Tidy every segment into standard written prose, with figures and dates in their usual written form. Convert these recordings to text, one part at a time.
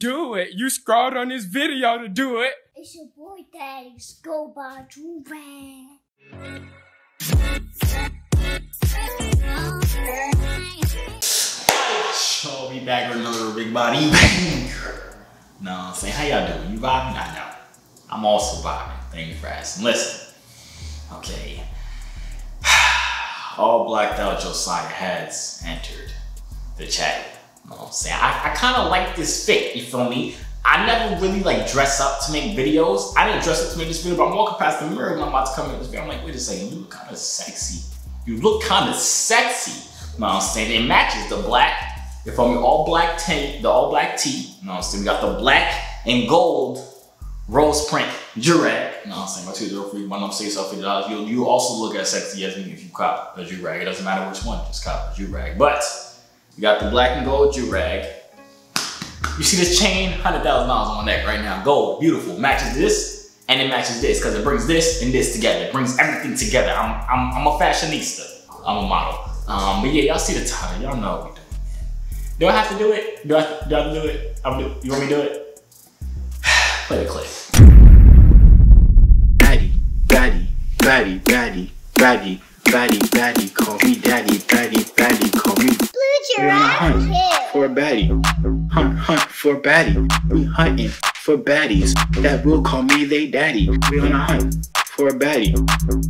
do it. You scrawled on this video to do it. It's your boy, Daddy's Go by Joovier. So we back with another big body. No, I'm saying, how y'all doing? You vibing? I know. I'm also vibing. Thank you for asking. Listen. Okay. All blacked out Josiah has entered the chat. You know what I'm saying? I kind of like this fit, you feel me? I never really like dress up to make videos. I didn't dress up to make this video, but I'm walking past the mirror when I'm about to come in this video. I'm like, wait a second, you look kind of sexy. You look kind of sexy. You know what I'm saying? It matches the black. If I'm all black tint, the all black tee, you know what I'm saying? We got the black and gold rose print Joorag. You know what I'm saying? My 203, my number 6 up $50. You also look as sexy as me if you cop a Joorag. It doesn't matter which one, just cop a Joorag. But we got the black and gold Joorag. You see this chain, $100,000 on my neck right now. Gold, beautiful, matches this and it matches this because it brings this and this together. It brings everything together. I'm a fashionista. I'm a model. But yeah, y'all see the title, y'all know what we do. Do I have to do it? Do I have to do it? You want me to do it? Play the clip. Daddy, daddy, daddy, daddy, daddy, daddy, daddy, call me daddy, daddy, daddy, call me. You're in a hunt for a baddie. Hunt for baddie. We hunting for baddies that will call me they daddy. We on a hunt for a baddie.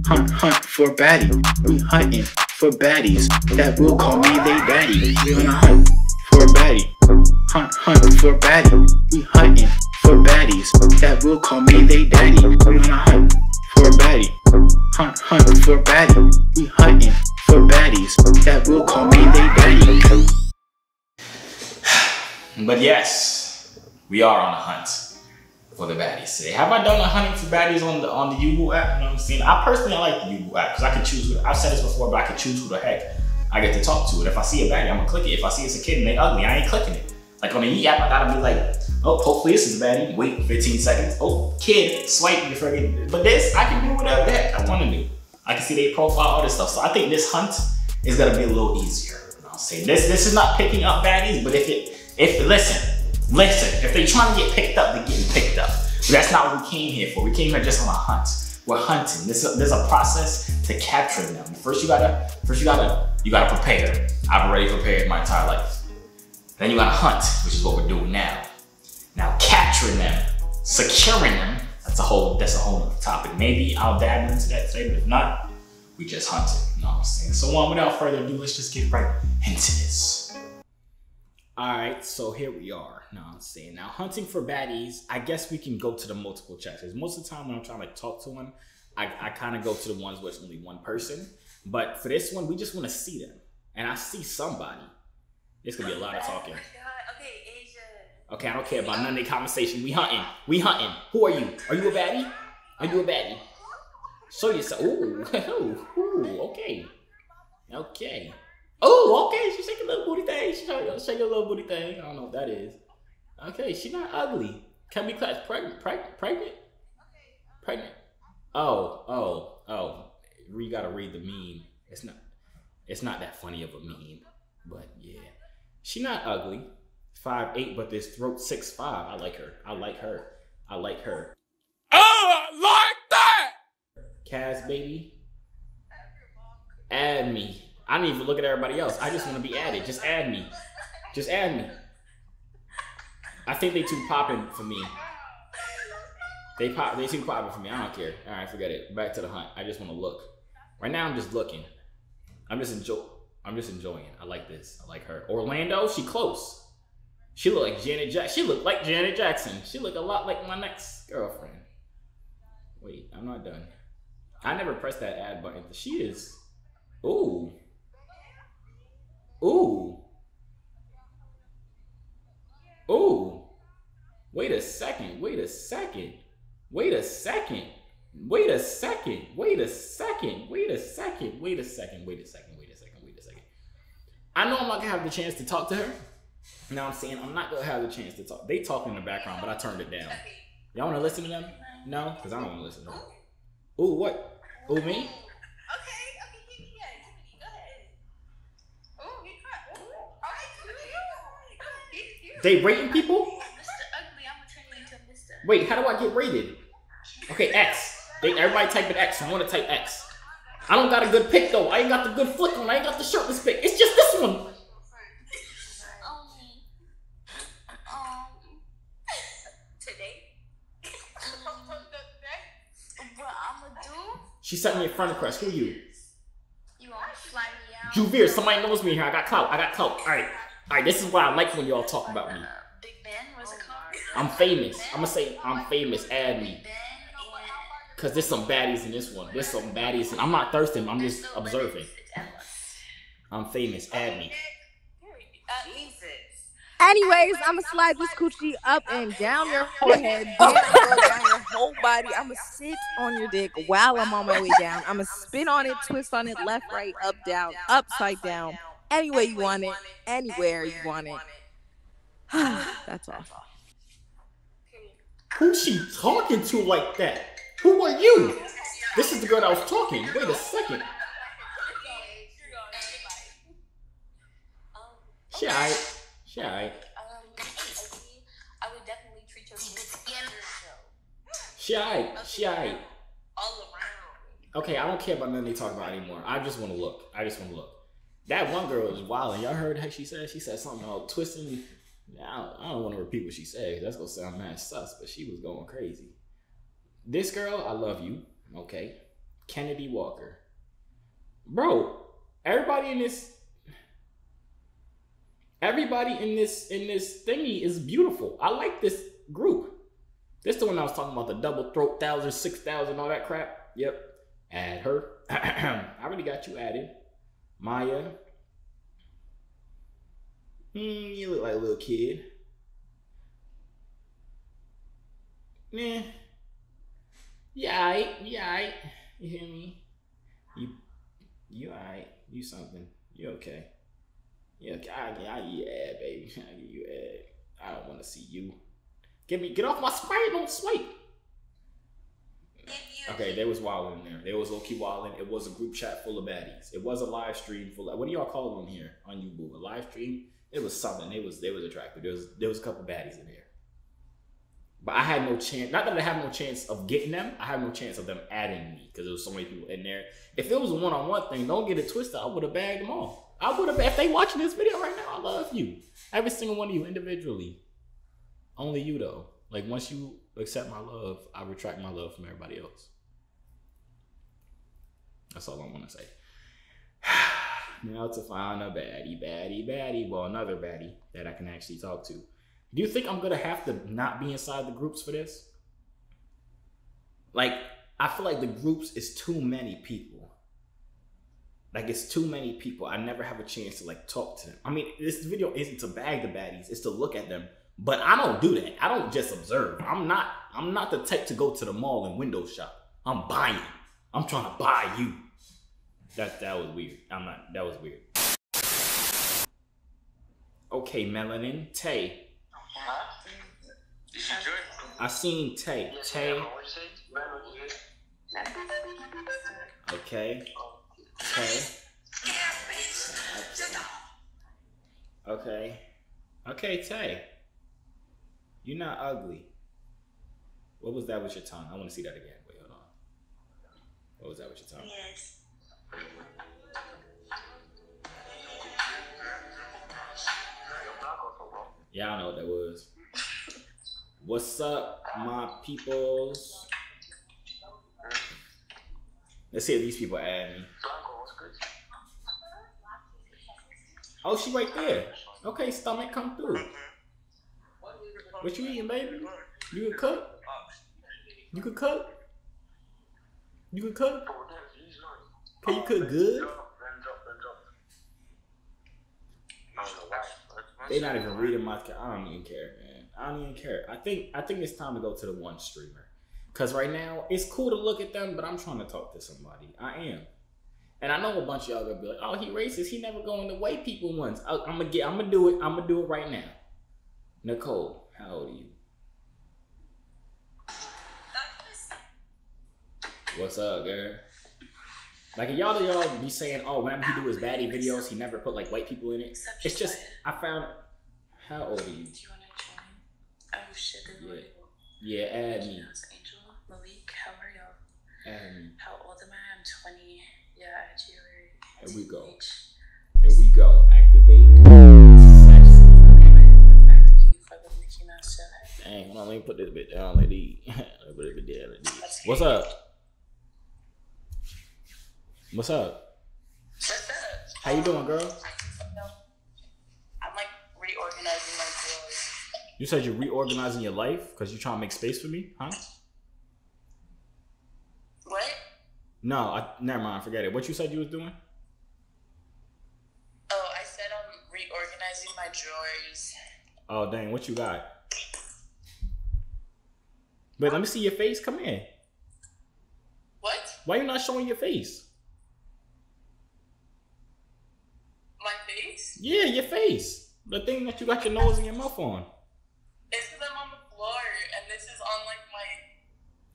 Hunt for baddie. We hunting for baddies that will call me they daddy. We on a hunt. For baddie, hunt for baddie. We hunting for baddies that will call me they daddy. We on a hunt for baddie, hunt for baddie. We hunting for baddies that will call me they daddy. But yes, we are on a hunt for the baddies today. Have I done a hunting for baddies on the Yubo app? You know what I'm saying? I personally like the Yubo app because I can choose. I've said this before, but I can choose who the heck I get to talk to it. If I see a baddie, I'm gonna click it. If I see it's a kid and they ugly, I ain't clicking it. Like on the Yee app, I gotta be like, oh, hopefully this is a baddie. Wait 15 seconds. Oh, kid, swipe before I get it. But this, I can do whatever the heck I wanna do. I can see their profile, all this stuff. So I think this hunt is gonna be a little easier. I'll say this is not picking up baddies, but listen, if they trying to get picked up, they're getting picked up. But that's not what we came here for. We came here just on a hunt. We're hunting. There's a process to capturing them. First you gotta prepare. I've already prepared my entire life. Then you gotta hunt, which is what we're doing now. Now capturing them, securing them, that's a whole other topic. Maybe I'll dab into that today, but if not, we just hunted. You know what I'm saying? So without further ado, let's just get right into this. Alright, so here we are. You know what I'm saying? Now hunting for baddies, I guess we can go to the multiple chats. Because most of the time when I'm trying to talk to one, I kind of go to the ones where it's only one person. But for this one, we just want to see them. And I see somebody. It's going to be a lot of talking. Okay, Asia. Okay, I don't care about none of the conversation. We hunting. We hunting. Who are you? Are you a baddie? Are you a baddie? Show yourself. Ooh. Ooh. Okay. Okay. Oh, okay. She's shaking a little booty thing. She's trying to shake a little booty thing. I don't know what that is. Okay, she's not ugly. Can we class pregnant? Pregnant? Oh. We gotta read the meme. It's not that funny of a meme, but yeah. She not ugly. 5'8", but this throat 6'5". I like her. Oh, I like that! Kaz baby. Add me. I don't even look at everybody else. I just wanna be added. Just add me. Just add me. I think they too popping for me. They too popping for me. I don't care. Alright, forget it. Back to the hunt. I just wanna look. Right now, I'm just looking. I'm just enjoying it. I like this. I like her. Orlando, she close. She look like Janet Jackson. She look like Janet Jackson. She look a lot like my next girlfriend. Wait, I'm not done. I never pressed that add button. She is. Ooh. Ooh. Ooh. Wait a second. I know I'm not gonna have the chance to talk to her. You know what I'm saying? I'm not gonna have the chance to talk. They talking in the background, but I turned it down. Y'all wanna listen to them? No, because I don't wanna listen to them. Ooh, what? Ooh, me? Okay, okay, give me that. Go ahead. Ooh, you cut. They raping people? Wait, how do I get rated? Okay, X. Everybody type in X. I want to type X. I don't got a good pick, though. I ain't got the good flick on. I ain't got the shirtless pick. It's just this one. She sent me a friend request. Who are you? You want to fly me out? Joovier, somebody knows me here. I got clout. I got clout. Alright. Alright, this is why I like when y'all talk about me. Big Ben, what's it called? I'm famous. I'm gonna say I'm famous. Add me. Because there's some baddies in this one. There's some baddies. I'm not thirsting. I'm just observing. I'm famous. Add me. Anyways, I'm going to slide this coochie up and down your forehead, down your whole body. I'm going to sit on your dick while I'm on my way down. I'm going to spin on it, twist on it, left, right, up, down, upside down, any way you want it, anywhere you want it. That's all. Who's she talking to like that? Who are you? This is the girl that was talking. Wait a second. She all right. She alright. I would definitely treat your show. She alright. She alright. All around. Okay, I don't care about nothing they talk about anymore. I just want to look. I just want to look. That one girl was wild. Y'all heard how she said? She said something about twisting. I don't want to repeat what she said. That's gonna sound mad sus, but she was going crazy. This girl, I love you. Okay, Kennedy Walker, bro. Everybody in this. Everybody in this thingy is beautiful. I like this group. This is the one I was talking about, the double throat 1,000, 6,000, all that crap. Yep. Add her. I already got you added. Maya. You look like a little kid. Nah. Yeah, alright. Yeah, alright. You hear me? You alright. You something. You okay. Yeah, yeah, baby. I give you ad. I don't want to see you. Get off my swipe. Don't swipe. Okay, they was wild in there. They was low-key wilding. It was a group chat full of baddies. It was a live stream full of, what do y'all call it on here on Yubo? A live stream? It was something. They was attractive. There was a couple baddies in there. But I had no chance. Not that I have no chance of getting them. I have no chance of them adding me because there was so many people in there. If it was a one-on-one thing, don't get it twisted. I would have bagged them all. I would have, if they watching this video right now, I love you. Every single one of you individually. Only you though. Like once you accept my love, I retract my love from everybody else. That's all I want to say. Now to find a baddie. Well, another baddie that I can actually talk to. Do you think I'm going to have to not be inside the groups for this? Like, I feel like the groups is too many people. Like, it's too many people. I never have a chance to, like, talk to them. I mean, this video isn't to bag the baddies. It's to look at them. But I don't do that. I don't just observe. I'm not the type to go to the mall and window shop. I'm buying. I'm trying to buy you. That was weird. That was weird. Okay, Melanin. Tay. I seen Tay. Tay. Okay. Okay. Okay. Okay, Tay. You're not ugly. What was that with your tongue? I want to see that again. Wait, hold on. What was that with your tongue? Yes. Yeah, I know what that was. What's up, my peoples? Let's see if these people add me. Oh, she right there. Okay, stomach, come through. What you eating, baby? You can cook? You can cook? You can cook? Can you cook good? They not even reading my... I don't even care, man. I don't even care. I think it's time to go to the one streamer. Because right now, it's cool to look at them, but I'm trying to talk to somebody. I am. And I know a bunch of y'all gonna be like, oh, he racist. He never going the way people once. I'm gonna do it. I'm gonna do it right now. Nicole, how old are you? What's up, girl? Like, y'all be saying, oh, whenever he do his baddie videos, he never put, like, white people in it. It's just, I found, how old are you? Do you want to join? Oh, shit. Yeah. Yeah, add me. Angel, Malik, how are y'all? Add me. How old am I? I'm 20. Yeah, I Joovier. Here we go. Here we go. Activate. Dang, hold on, let me put this bit down. What's up? What's up? What's up? How you doing, girl? I'm like reorganizing my life. You said you're reorganizing your life because you're trying to make space for me, huh? What? No, never mind. Forget it. What you said you was doing? Oh, I said I'm reorganizing my drawers. Oh, dang. What you got? Wait, let me see your face. Come in. What? Why you not showing your face? My face? Yeah, your face. The thing that you got your nose and your mouth on. This is I'm on the floor, and this is on like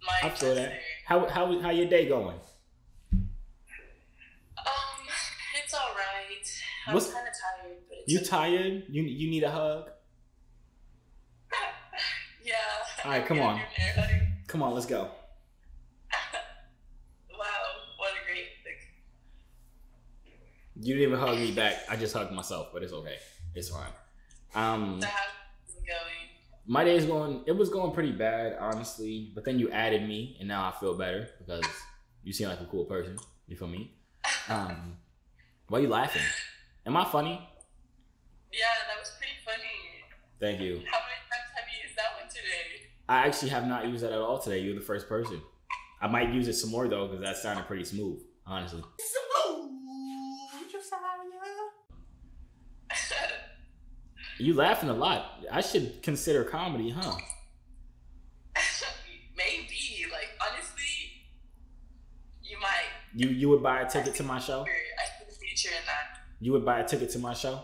my. I feel that. How your day going? It's all right. I'm kind of tired. But it's tired? You need a hug? Yeah. All right, come on. Come on, let's go. Wow, what a great thing. You didn't even hug me back. I just hugged myself, but it's okay. It's fine. So how's it going? My day's going, it was going pretty bad, honestly. But then you added me, and now I feel better because you seem like a cool person. You feel me? Why are you laughing? Am I funny? Yeah, that was pretty funny. Thank you. How many times have you used that one today? I actually have not used that at all today. You're the first person. I might use it some more though, because that sounded pretty smooth, honestly. Smooth, you laughing a lot. I should consider comedy, huh? Maybe. Like honestly, you might. You would buy a ticket to my show? I see the future in that. You would buy a ticket to my show?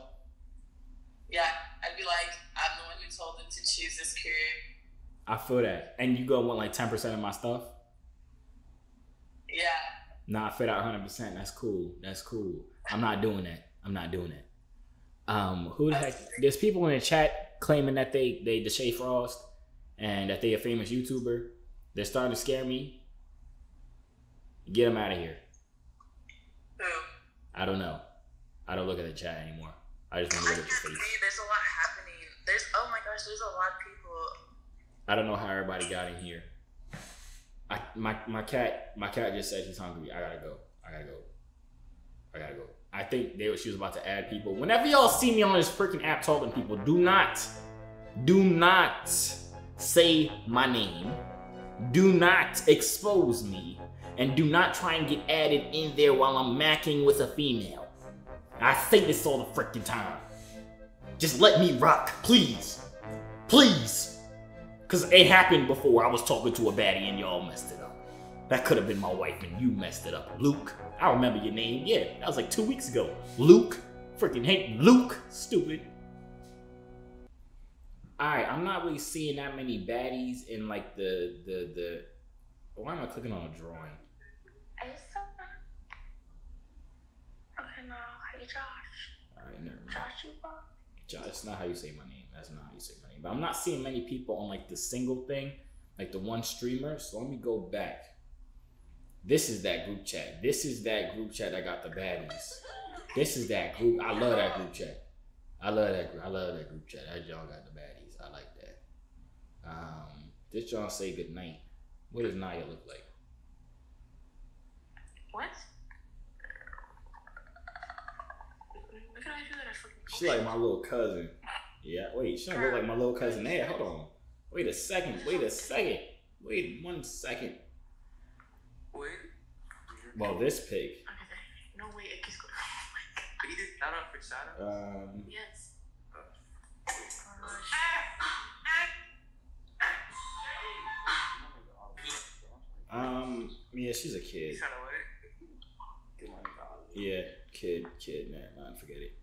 Yeah, I'd be like, I'm the one who told them to choose this career. I feel that. And you go want like 10% of my stuff? Yeah. Nah, I fit out 100%. That's cool. That's cool. I'm not doing that. I'm not doing that. Who the heck? There's people in the chat claiming that they Deshae Frost and that they a famous YouTuber. They're starting to scare me. Get them out of here. Who? I don't know. I don't look at the chat anymore. I just want to look at the face. There's a lot happening. Oh my gosh, there's a lot of people. I don't know how everybody got in here. My cat just said he's hungry. I gotta go. I think she was about to add people. Whenever y'all see me on this freaking app talking people, do not say my name. Do not expose me. And do not try and get added in there while I'm macking with a female. I say this all the freaking time. Just let me rock, please. Please. Cause it happened before. I was talking to a baddie and y'all messed it up. That could have been my wife and you messed it up. Luke. I remember your name. Yeah, that was like 2 weeks ago. Luke. Freaking hate Luke. Stupid. Alright, I'm not really seeing that many baddies in like the why am I clicking on a drawing? I just don't know. Okay, no. Hey, Josh. Alright, never mind. Josh, you bought? Josh, that's not how you say my name. That's not how you say my name. But I'm not seeing many people on like the single thing, like the one streamer. So let me go back. This is that group chat. This is that group chat that got the baddies. This is that group. I love that group chat. I love that group chat. That y'all got the baddies. I like that. Did y'all say good night? What does Naya look like? What? Look at how I do that. I freaking. She like my little cousin. Yeah. Wait. She don't look like my little cousin. Hey, hold on. Wait 1 second. Wait. Well, this pig. Okay. No way. It keeps going. Oh my god. But you did that on for shadows? Yes. Yeah, she's a kid. Yeah, kid. Nah, forget it.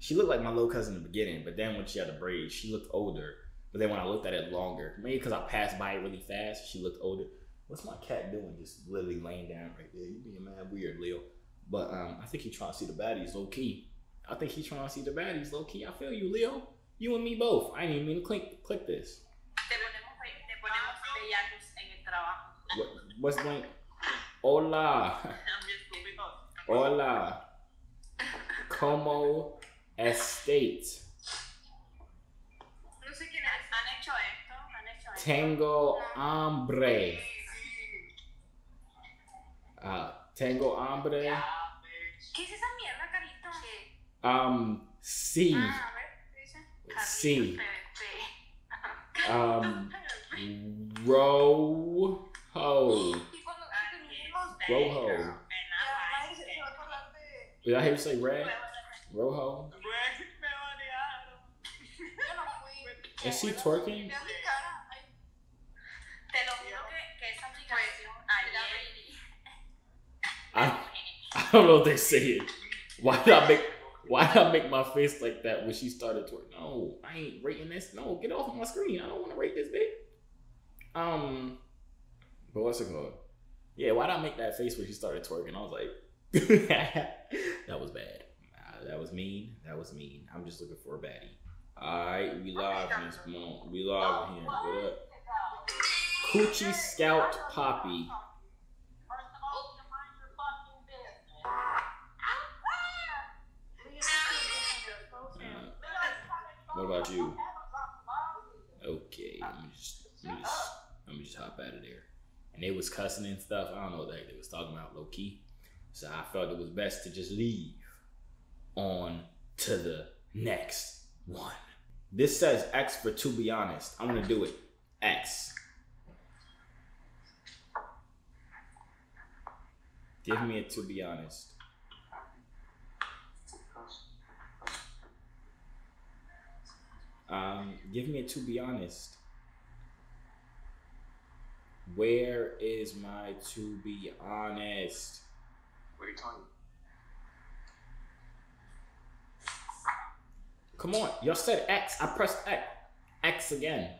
She looked like my little cousin in the beginning, but then when she had the braids, she looked older. But then when I looked at it longer, maybe because I passed by it really fast, she looked older. What's my cat doing? Just literally laying down right there. You being mad weird, Leo. But I think he trying to see the baddies low key. I feel you, Leo. You and me both. I didn't even mean to click this. trabajo. What's going? Hola. Hola. Como estate. No sé quiénes han hecho esto. Tengo hambre. Tengo hambre. ¿Qué es esa mierda, carito? Sí. Ah, a ver, ¿esa? Sí. Rojo. Rojo. Did I hear you say red? Rojo. Is she twerking? I don't know what they say it. Why did I make my face like that when she started twerking? No, I ain't rating this. No, get off my screen. I don't want to rate this big. But what's it called? Yeah, why did I make that face when she started twerking? I was like, that was bad. That was mean. That was mean. I'm just looking for a baddie. Alright, we live in this moment. We live here. What up? Coochie Scout Poppy. What about you? Okay, let me just hop out of there. And they was cussing and stuff. I don't know what the heck they was talking about, low key. So I felt it was best to just leave. On to the next one. This says X for to be honest. I'm gonna do it. X. Give me a to be honest. Give me a to be honest. Where is my to be honest? What are you talking? Come on, y'all said X. I pressed X. X again.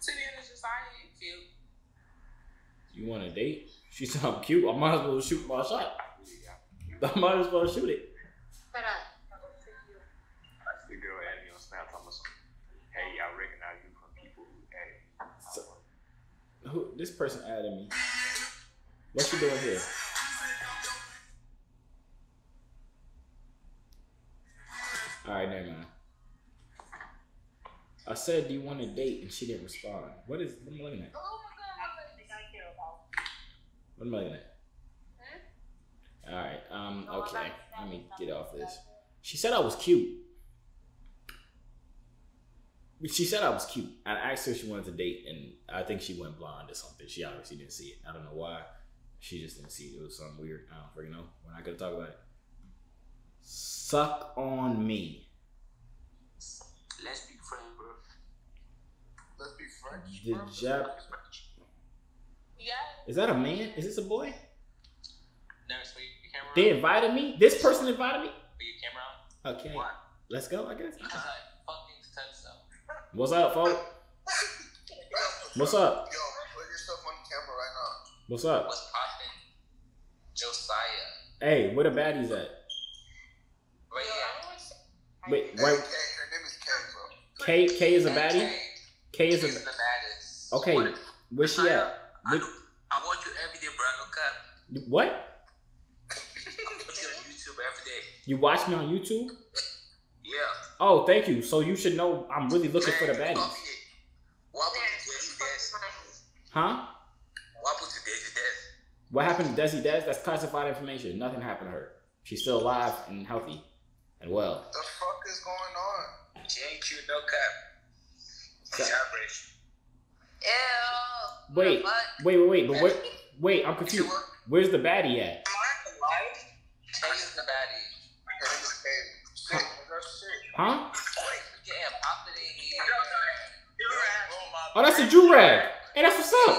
To be honest, just I ain't cute. You want a date? She sound cute. I might as well shoot my shot. I might as well shoot it. But that's the girl at me on Snapchat. Hey, y'all recognize you from people who added me. So, who this person added me? What she doing here? Alright, never mind. I said, do you want a date? And she didn't respond. What am I looking at? Oh my god, I think I care about. What am I looking at? Hmm? Alright, okay. Let me get off this. She said I was cute. She said I was cute. I asked her if she wanted a date, and I think she went blind or something. She obviously didn't see it. I don't know why. She just didn't see it. It was something weird. I don't freaking know. We're not gonna talk about it. Suck on me. Let's be friends, bro. Let's be friends. The Jap. Yeah. Is that a man? Is this a boy? No, so your camera. They invited me. This person invited me. Put your camera on. Okay. What? Let's go. I guess. Because I fucking touched them. What's up, folk? What's up? Yo, put yourself on camera right now. What's up? What's poppin'? Josiah. Hey, where the baddies at? Wait, hey, wait. Her name is K, bro. K is a baddie? K is a baddest. Okay, where's she at? I want you every day, bro. What? I watch you on YouTube every day. You watch me on YouTube? Yeah. Oh, thank you. So you should know I'm really looking for the baddies. Huh? What happened to Desi Des? That's classified information. Nothing happened to her. She's still alive and healthy and well. The fuck is going on? JQ, no cap. Ew. Wait. But wait, I'm confused. Where's the baddie at? Where's the baddie? Huh? Oh, that's a Joorag. Hey, that's what's up.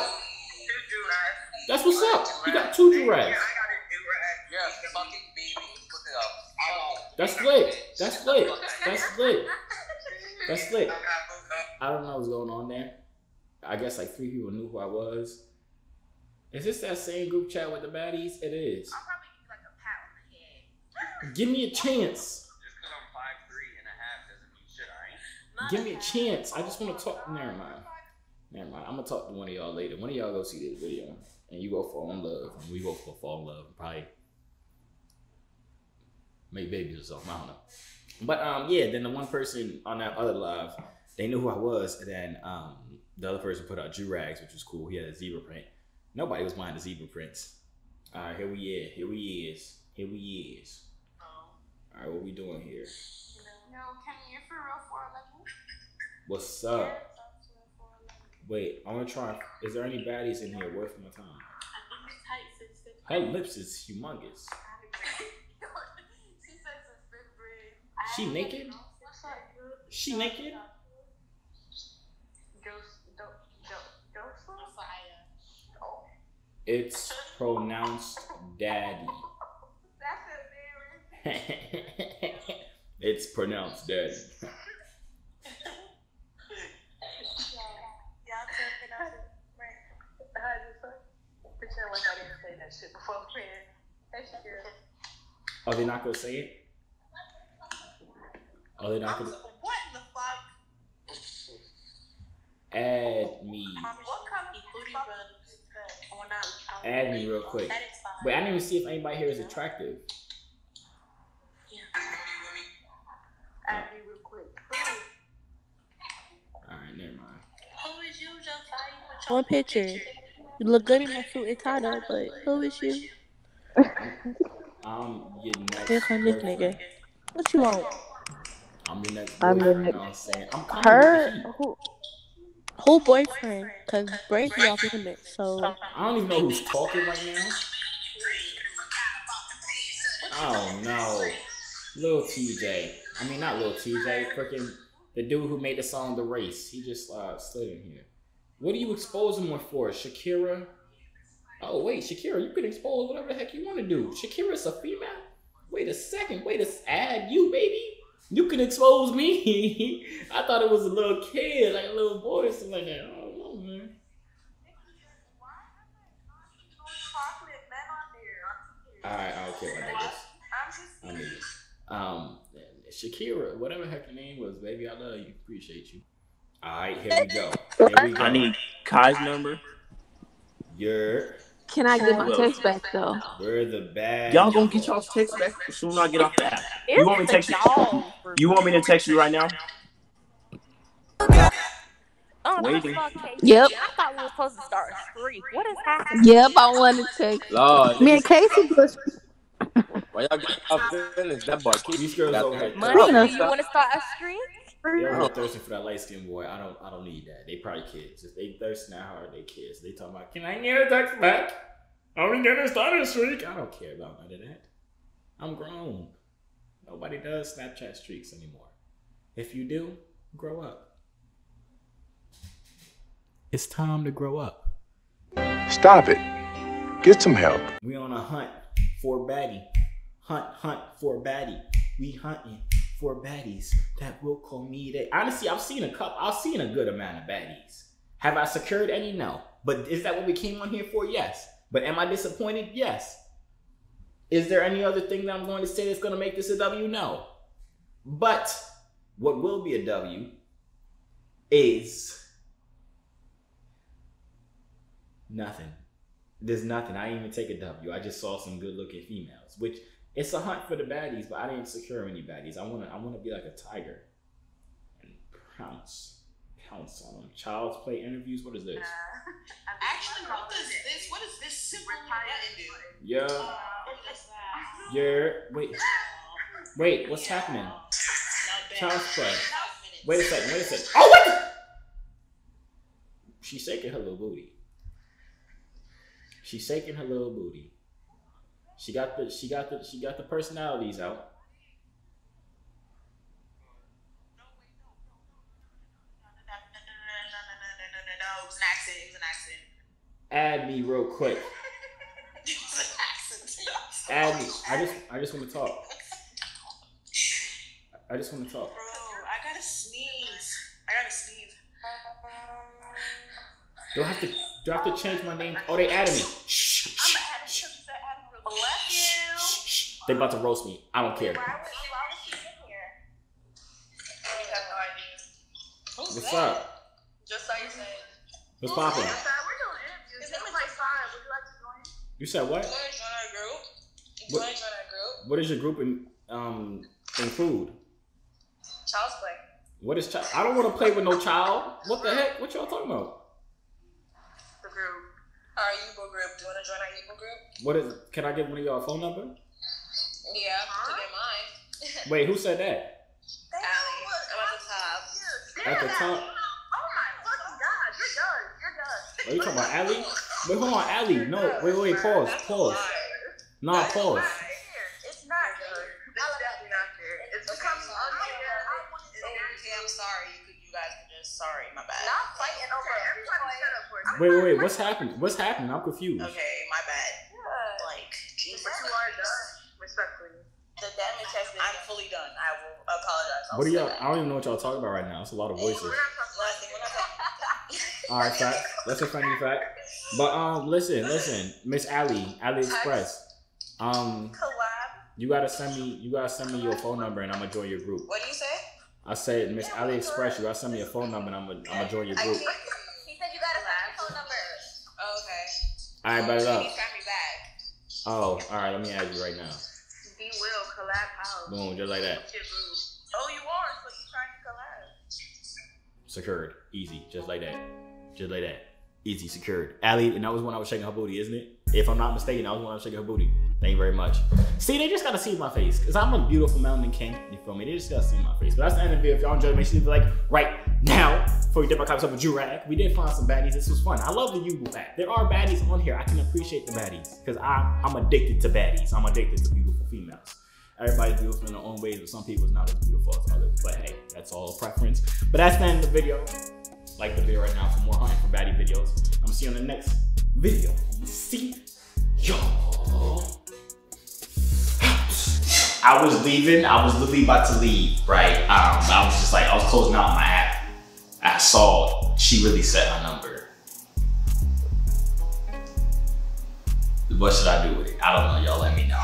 That's what's up. You got two Joorags. That's lit. That's lit. That's lit. That's lit. I don't know what's going on there. I guess like 3 people knew who I was. Is this that same group chat with the baddies? It is. I'll probably give you like a pat on the head. Give me a chance. Just because I'm 5'3" and a half doesn't mean shit, alright? Give me a chance. I just want to talk. Never mind. Never mind. I'm gonna talk to one of y'all later. One of y'all go see this video, and you go fall in love, and we both go fall in love, and probably make babies or something. I don't know. But yeah. Then the one person on that other live, they knew who I was, and then the other person put out Joorags, which was cool. He had a zebra print. Nobody was buying the zebra prints. All right, here we is. Here we is. Here we is. All right, what we doing here? No, Kenny, you're for real 411. What's up? Wait, I want to try. Is there any baddies in here worth my time? I think it's tight. Her lips is humongous. She naked? She naked? It's pronounced daddy. That's embarrassing. It's pronounced daddy. Are they not gonna say it? Are they not gonna? What the fuck? Add me. Add me real quick. Wait, I didn't even see if anybody here is attractive. Yeah. Add me real quick. All right, never mind. Who is you? Just one picture. You look good in my suit and tie up, but who is you? Here come this nigga. What you want? I'm your next boyfriend. You know what I'm saying? I'm her. Who boyfriend? Cause break you off in the mix. So I don't even know who's talking right now. Oh no, Lil TJ. I mean not Lil TJ. Freaking the dude who made the song "The Race." He just slid in here. What are you exposing more for, Shakira? Oh wait, Shakira, you can expose whatever the heck you want to do. Shakira's a female. Wait a second. Wait a add you, baby. You can expose me. I thought it was a little kid, like a little boy or something like that. I don't know, man. Alright, I don't care about that. I mean, Shakira, whatever her name was, baby, I love you. Appreciate you. Alright, here we go. Here we go. I need Kai's number. Your... Can I get my text back though? We're the bad. Y'all gonna get y'all's text back as soon as I get off the app. You want me to text you? You want me to text you right now? Waiting. Yep. I thought we were supposed to start at 3. What is happening? Yep, I want to text. Lord, me and Casey. Why y'all getting off feelings? That boy keep these girls over here. Money, you want to start at 3? They're all thirsting for that light skinned boy. I don't need that. They probably kids. If they thirsting that hard, they kids. They talking about, can I get a text back? Are we getting started streak? I don't care about none of that. I'm grown. Nobody does Snapchat streaks anymore. If you do, grow up. It's time to grow up. Stop it. Get some help. We on a hunt for baddie. Hunt for baddie. We hunting for baddies that will call me that. Honestly, I've seen a good amount of baddies. Have I secured any? No. But is that what we came on here for? Yes. But am I disappointed? Yes. Is there any other thing that I'm going to say that's going to make this a W? No. But what will be a W is nothing. There's nothing. I didn't even take a W. I just saw some good looking females, which it's a hunt for the baddies, but I didn't secure any baddies. I wanna be like a tiger and pounce on them. Child's play interviews. What is this? Actually, what is this? What is this simple button do? Yeah. Yeah. Wait. What's happening? Child's play. Wait a second. Oh wait. She's shaking her little booty. She's shaking her little booty. She got the personalities out. No, it was an accident. Add me real quick. It was an accident. Add me. I just want to talk. Bro, I gotta sneeze. Do I have to change my name? Oh, they added me. They about to roast me. I don't care. What's up? Just like you said. What's poppin'? We're doing interviews. It's like 5. Would you like to join? You said what? You want to join our group? You want to join our group? What is your group include? Child's play. What is child? I don't want to play with no child. What the heck? What y'all talking about? The group. Our Yubo group. Do you want to join our Yubo group? What is? Can I get one of y'all phone number? Yeah, to get mine. Wait, who said that? Allie. I'm at the top. At the top. Are you talking about Allie? Wait, hold on, Allie. No, wait, pause, pause. Nah, pause. It's not good. It's definitely not good. It's becoming unfair. Okay, I'm sorry. You guys are just sorry. My bad. Not fighting over everybody. Set up for it. Wait. What's happening? What's happening? I'm confused. Okay, my bad. Like, Jesus Christ. You are done. Respectfully. The damage has been. I'm fully done. I will apologize. What are y'all? I don't even know what y'all talking about right now. It's a lot of voices. All right, fact. That's a funny fact. But listen, Miss Allie Express. You gotta send me your phone number and I'm gonna join your group. What do you say? I said, Miss Allie Express, you gotta send me your phone number and I'm gonna join your group. He said you gotta send your phone number. Oh, okay. All right, buddy. Love. Oh, all right. Let me add you right now. Be will collab house. Boom, just like that. Oh, you are. So you trying to collab? Secured, easy, just like that. Just like that. Easy, secured. Allie, and that was when I was shaking her booty, isn't it? If I'm not mistaken, that was when I was shaking her booty. Thank you very much. See, they just gotta see my face. Cause I'm a beautiful mountain king. You feel me? They just gotta see my face. But that's the end of the video. If y'all enjoyed, make sure you like right now. Before you dip our comments up with Joorags. We did find some baddies. This was fun. I love the Yubo pack. There are baddies on here. I can appreciate the baddies. Cause I'm addicted to baddies. I'm addicted to beautiful females. Everybody's beautiful in their own ways, but some people it's not as beautiful as others. But hey, that's all preference. But that's the end of the video. Like the video right now for more hunting for baddie videos. I'm gonna see you on the next video. See y'all. I was leaving. I was literally about to leave, right? I was just like, I was closing out my app. I saw she really set my number. What should I do with it? I don't know. Y'all let me know.